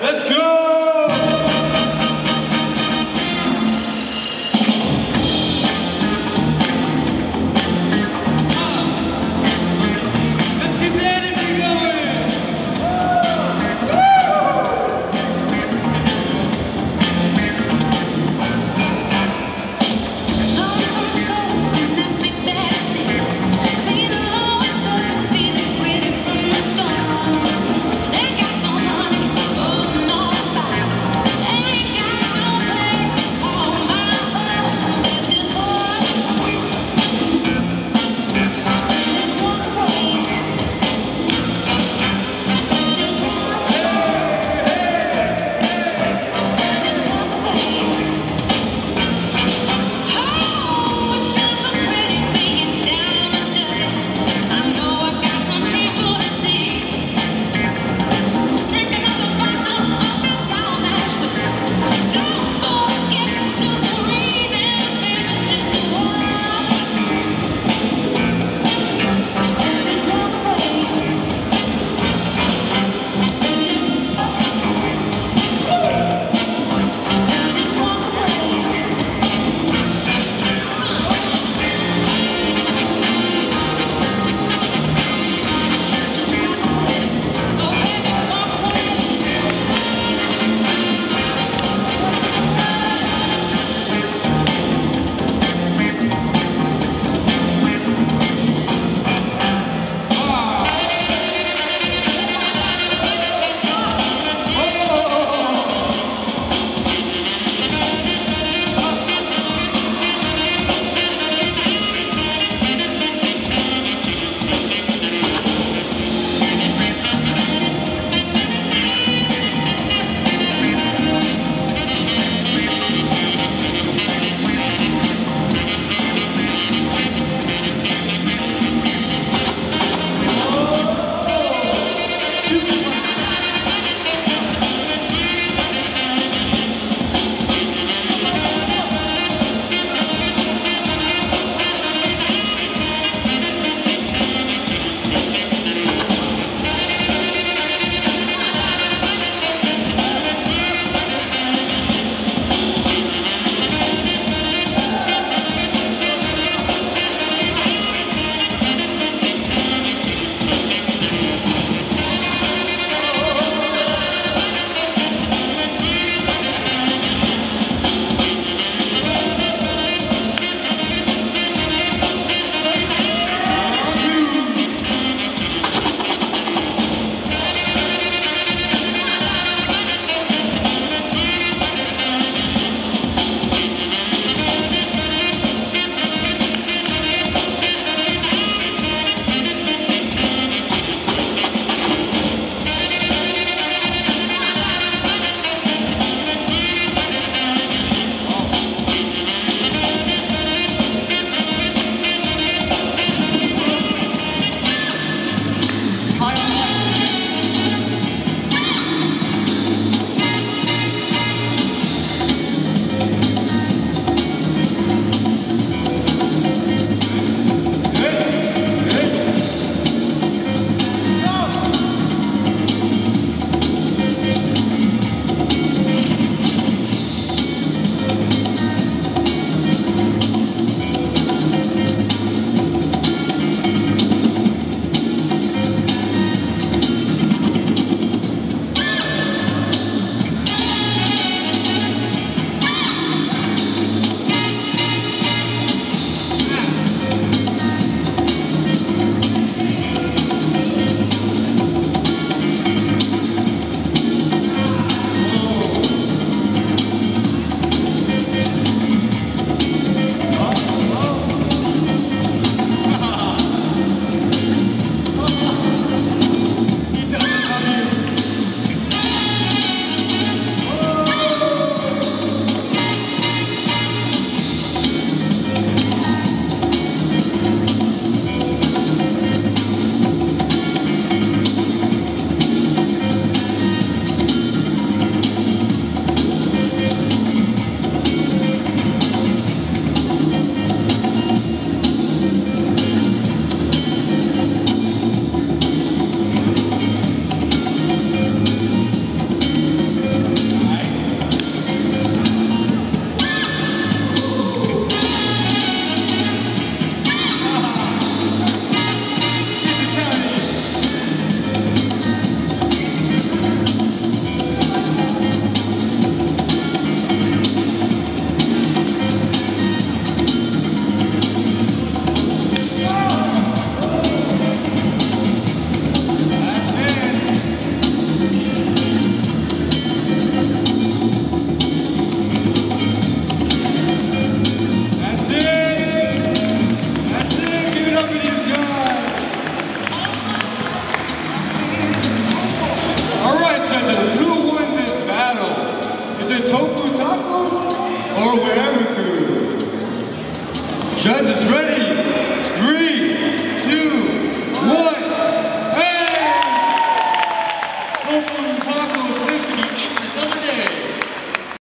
Let's go!